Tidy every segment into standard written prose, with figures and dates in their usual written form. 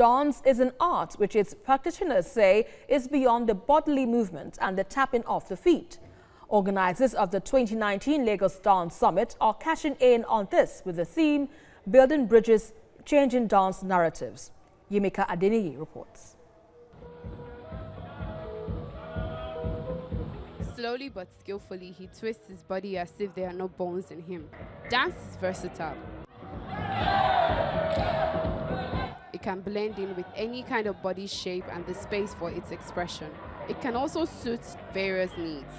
Dance is an art which its practitioners say is beyond the bodily movement and the tapping of the feet. Organizers of the 2019 Lagos Dance Summit are cashing in on this with the theme, Building Bridges, Changing Dance Narratives. Yemika Adenihe reports. Slowly but skillfully, he twists his body as if there are no bones in him. Dance is versatile. It can blend in with any kind of body shape and the space for its expression. It can also suit various needs.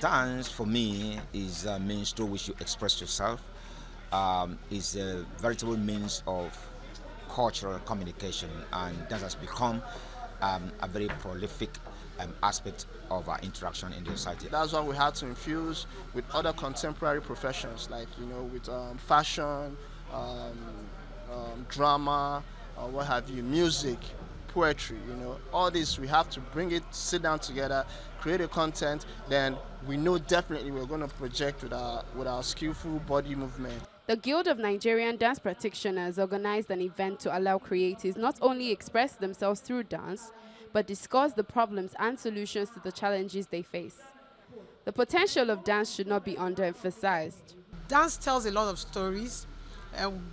Dance, for me, is a means through which you express yourself. It's a veritable means of cultural communication, and dance has become a very prolific aspect of our interaction in the society. That's why we had to infuse with other contemporary professions, like, you know, with fashion, drama, what have you, music, poetry, you know, all this. We have to bring it, sit down together, create a content, then we know definitely we're going to project with our skillful body movement. The Guild of Nigerian Dance Practitioners organized an event to allow creatives not only express themselves through dance, but discuss the problems and solutions to the challenges they face. The potential of dance should not be underemphasized. Dance tells a lot of stories,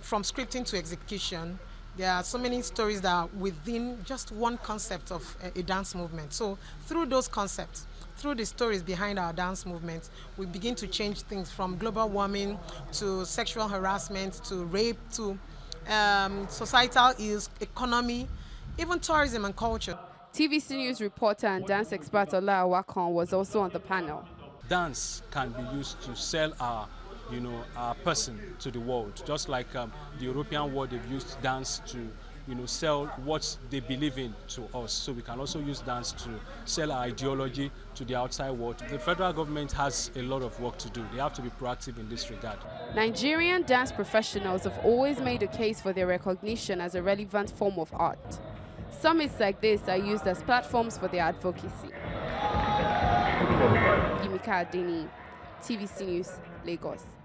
from scripting to execution. There are so many stories that are within just one concept of a dance movement. So through those concepts, through the stories behind our dance movement, we begin to change things, from global warming to sexual harassment to rape to societal ills, economy, even tourism and culture. TVC News reporter and dance expert Ola Awakon was also on the panel. Dance can be used to sell our, you know, our person to the world, just like the European world. They've used dance to, you know, sell what they believe in to us. So we can also use dance to sell our ideology to the outside world. The federal government has a lot of work to do. They have to be proactive in this regard. Nigerian dance professionals have always made a case for their recognition as a relevant form of art. Summits like this are used as platforms for their advocacy. Yemika Adini, TVC News, Lagos.